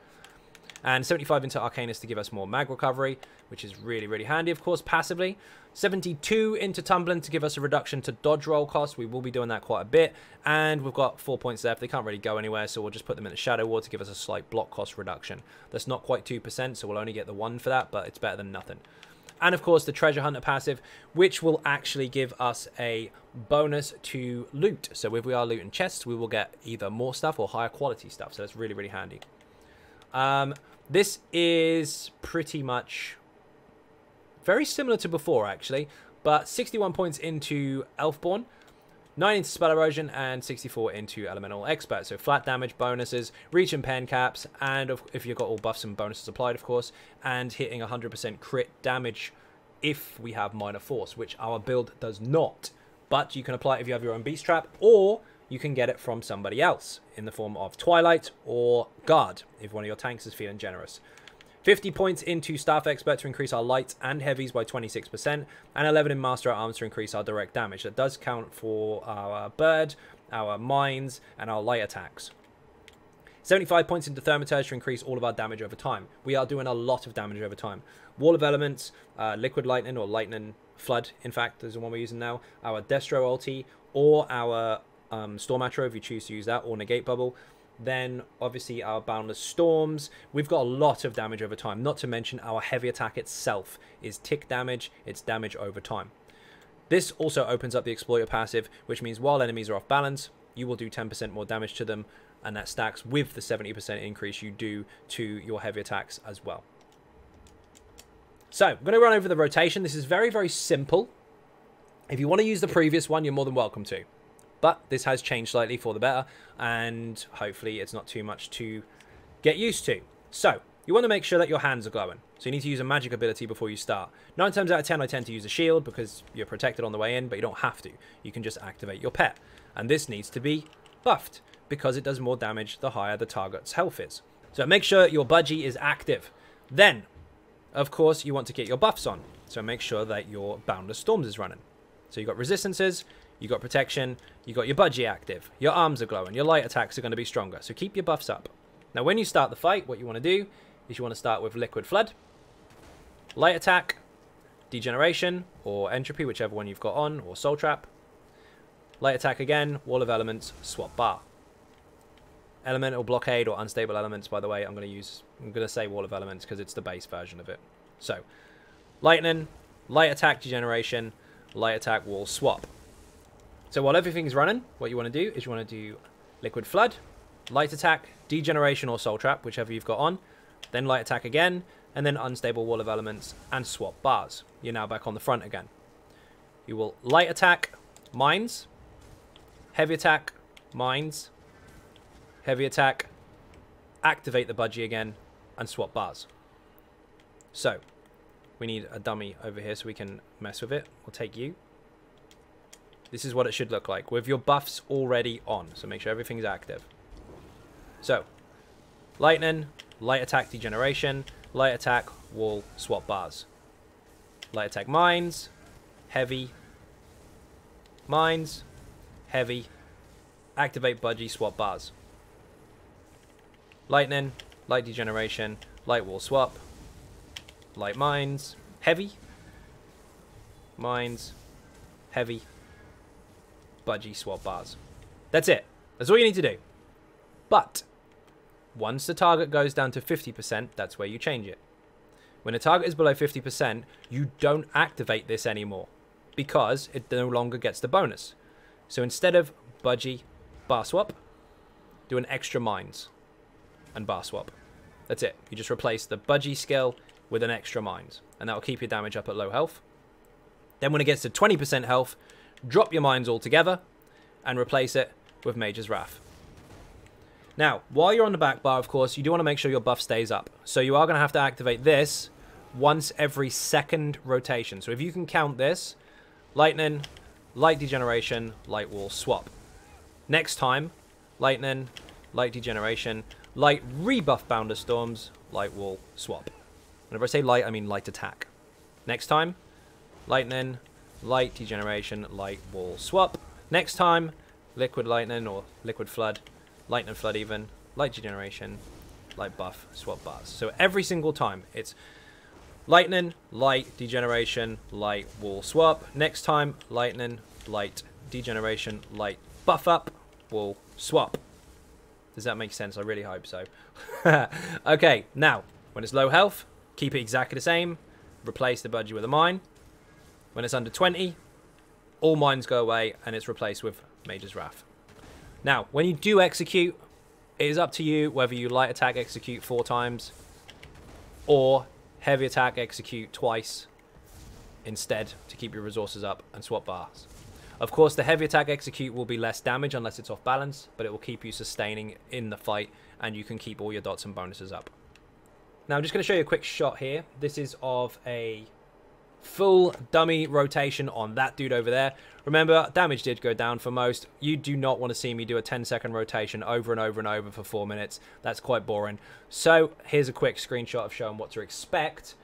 And seventy-five into Arcanus to give us more mag recovery, which is really, really handy, of course, passively. seventy-two into Tumbling to give us a reduction to dodge roll cost. We will be doing that quite a bit. And we've got four points left. They can't really go anywhere, so we'll just put them in the Shadow Ward to give us a slight block cost reduction. That's not quite two percent, so we'll only get the one for that, but it's better than nothing. and of course the Treasure Hunter passive, which will actually give us a bonus to loot. So if we are looting chests, we will get either more stuff or higher quality stuff. So that's really, really handy. Um, this is pretty much very similar to before, actually, but sixty-one points into Elfborn, nine into Spell Erosion, and sixty-four into Elemental Expert. So flat damage bonuses, reach and pen caps, and if you've got all buffs and bonuses applied, of course, and hitting one hundred percent crit damage if we have Minor Force, which our build does not. But you can apply it if you have your own Beast Trap, or you can get it from somebody else in the form of Twilight or Guard, if one of your tanks is feeling generous. fifty points into Staff Expert to increase our lights and heavies by twenty-six percent, and eleven in Master at Arms to increase our direct damage. That does count for our Bird, our Mines, and our Light attacks. seventy-five points into Thermitage to increase all of our damage over time. We are doing a lot of damage over time. Wall of Elements, uh, Liquid Lightning, or Lightning Flood, in fact, is the one we're using now. Our Destro ulti, or our um, Storm Atro, if you choose to use that, or Negate Bubble. Then obviously our Boundless Storms. We've got a lot of damage over time, not to mention our heavy attack itself is tick damage, it's damage over time. This also opens up the Exploiter passive, which means while enemies are off balance, you will do ten percent more damage to them, and that stacks with the seventy percent increase you do to your heavy attacks as well. So I'm going to run over the rotation. This is very, very simple. If you want to use the previous one, you're more than welcome to. But this has changed slightly for the better, and hopefully it's not too much to get used to. So, you want to make sure that your hands are glowing. So you need to use a magic ability before you start. Nine times out of ten, I tend to use a shield because you're protected on the way in, but you don't have to. You can just activate your pet. And this needs to be buffed because it does more damage the higher the target's health is. So make sure your budgie is active. Then, of course, you want to get your buffs on. So make sure that your Boundless Storms is running. So you've got resistances, you got protection, you got your budgie active, your arms are glowing, your light attacks are going to be stronger, so keep your buffs up. Now when you start the fight, what you want to do is you want to start with Liquid Flood, Light Attack, Degeneration, or Entropy, whichever one you've got on, or Soul Trap. Light Attack again, Wall of Elements, Swap Bar. Elemental Blockade, or Unstable Elements, by the way, I'm going to use, I'm going to say Wall of Elements because it's the base version of it. So, Lightning, Light Attack, Degeneration, Light Attack, Wall, Swap. So while everything's running, what you want to do is you want to do Liquid Flood, Light Attack, Degeneration or Soul Trap, whichever you've got on, then Light Attack again, and then Unstable Wall of Elements and Swap Bars. You're now back on the front again. You will Light Attack, Mines, Heavy Attack, Mines, Heavy Attack, activate the budgie again, and Swap Bars. So, we need a dummy over here so we can mess with it. We'll take you. This is what it should look like with your buffs already on. So make sure everything's active. So, Lightning, Light Attack, Degeneration, Light Attack, Wall, Swap Bars. Light Attack, Mines, Heavy, Mines, Heavy, activate budgie, Swap Bars. Lightning, Light Degeneration, Light Wall Swap, Light Mines, Heavy, Mines, Heavy, budgie, Swap Bars. That's it. That's all you need to do. But once the target goes down to fifty percent, that's where you change it. When a target is below fifty percent, you don't activate this anymore because it no longer gets the bonus. So instead of budgie, bar swap, do an extra mines and bar swap. That's it. You just replace the budgie skill with an extra mines, and that will keep your damage up at low health. Then when it gets to twenty percent health, drop your mines altogether and replace it with Mage's Wrath. Now, while you're on the back bar, of course, you do want to make sure your buff stays up. So you are going to have to activate this once every second rotation. So if you can count this, Lightning, Light Degeneration, Light Wall Swap. Next time, Lightning, Light Degeneration, Light Rebuff Boundless Storms, Light Wall Swap. Whenever I say light, I mean Light Attack. Next time, Lightning, Light Degeneration, Light Wall Swap. Next time, Liquid Lightning or Liquid Flood, Lightning Flood even, Light Degeneration, Light Buff, Swap Bars. So every single time it's Lightning, Light Degeneration, Light Wall Swap. Next time, Lightning, Light Degeneration, Light Buff Up, Wall Swap. Does that make sense? I really hope so. Okay, now when it's low health, keep it exactly the same. replace the budgie with a mine. When it's under twenty, all mines go away and it's replaced with Mage's Wrath. Now, when you do execute, it is up to you whether you light attack execute four times or heavy attack execute twice instead to keep your resources up and swap bars. Of course, the heavy attack execute will be less damage unless it's off balance, but it will keep you sustaining in the fight and you can keep all your dots and bonuses up. Now, I'm just going to show you a quick shot here. This is of a full dummy rotation on that dude over there. Remember, damage did go down for most. You do not want to see me do a ten second rotation over and over and over for four minutes. That's quite boring. So here's a quick screenshot of showing what to expect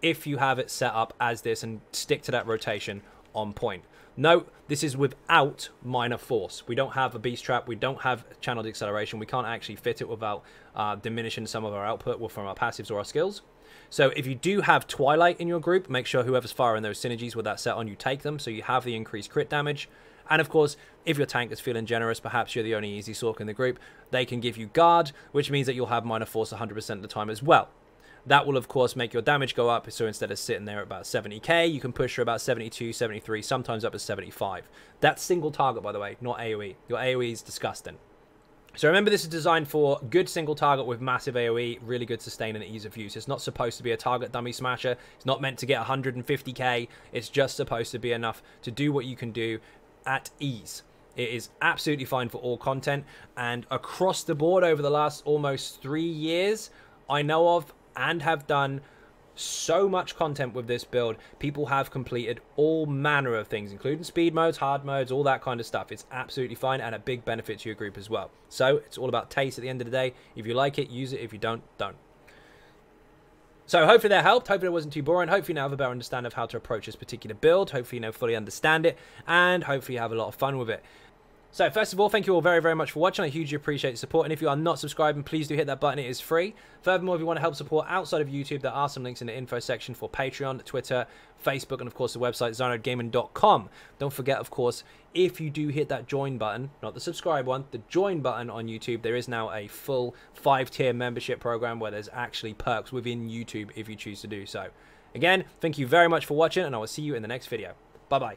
if you have it set up as this and stick to that rotation on point. Note, this is without minor force. We don't have a beast trap. We don't have channeled acceleration. We can't actually fit it without uh, diminishing some of our output from our passives or our skills. So if you do have Twilight in your group, make sure whoever's firing those synergies with that set on, you take them so you have the increased crit damage. And of course, if your tank is feeling generous, perhaps you're the only easy sorc in the group, they can give you Guard, which means that you'll have minor force one hundred percent of the time as well. That will, of course, make your damage go up, so instead of sitting there at about seventy K, you can push for about seventy-two, seventy-three, sometimes up to seventy-five. That's single target, by the way, not A O E. Your A O E is disgusting. So remember, this is designed for good single target with massive A O E, really good sustain and ease of use. It's not supposed to be a target dummy smasher. It's not meant to get one hundred fifty K. It's just supposed to be enough to do what you can do at ease. It is absolutely fine for all content. And across the board over the last almost three years, I know of and have done so much content with this build. People have completed all manner of things, including speed modes, hard modes, all that kind of stuff. It's absolutely fine and a big benefit to your group as well. So it's all about taste at the end of the day. If you like it, use it. If you don't, don't. So hopefully that helped. Hopefully it wasn't too boring. Hopefully you now have a better understanding of how to approach this particular build. Hopefully you now fully understand it and hopefully you have a lot of fun with it. So first of all, thank you all very, very much for watching. I hugely appreciate your support. And if you are not subscribing, please do hit that button. It is free. Furthermore, if you want to help support outside of YouTube, there are some links in the info section for Patreon, Twitter, Facebook, and of course the website, zonode gaming dot com. Don't forget, of course, if you do hit that join button, not the subscribe one, the join button on YouTube, there is now a full five tier membership program where there's actually perks within YouTube if you choose to do so. Again, thank you very much for watching, and I will see you in the next video. Bye-bye.